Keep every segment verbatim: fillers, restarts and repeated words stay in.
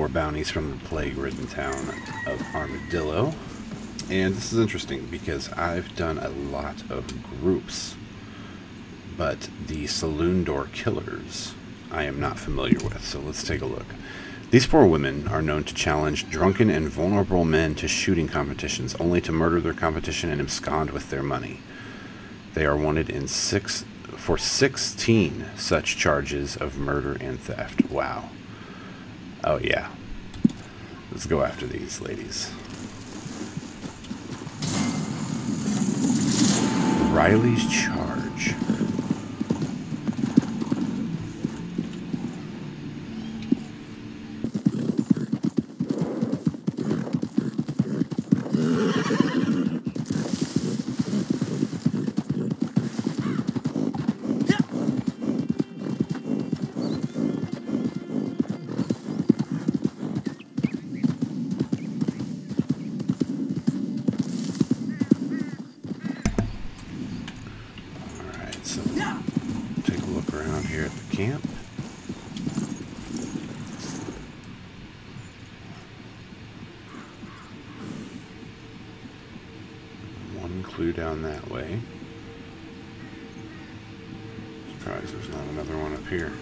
more bounties from the plague-ridden town of Armadillo. And this is interesting because I've done a lot of groups, but the Saloon Door Killers I am not familiar with, so let's take a look. These four women are known to challenge drunken and vulnerable men to shooting competitions, only to murder their competition and abscond with their money. They are wanted in six for sixteen such charges of murder and theft. Wow. Oh yeah. Let's go after these ladies. Riley's Charge. Camp. One clue down that way. Surprised there's not another one up here.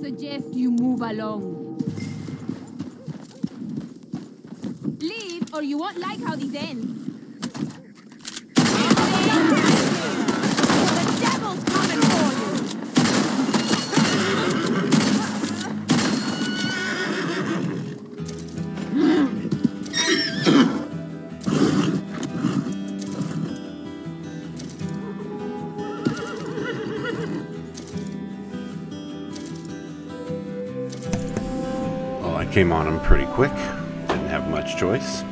Suggest you move along. Leave, or you won't like how these end. Came on him pretty quick, didn't have much choice.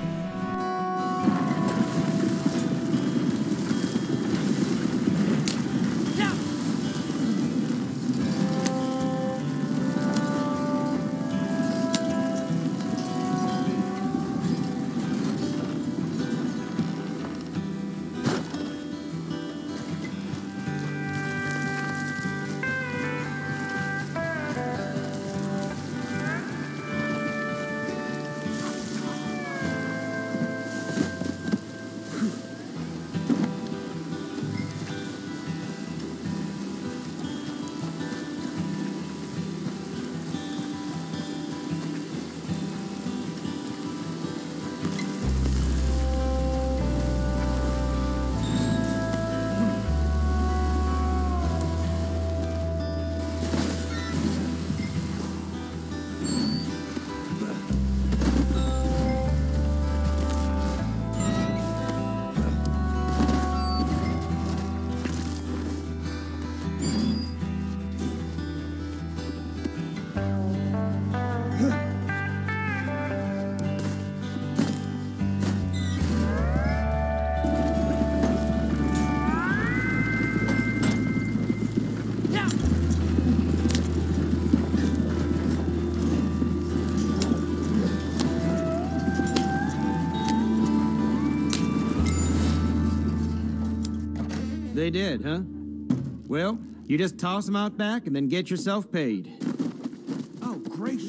They did, huh? Well, you just toss them out back and then get yourself paid. Oh, gracious.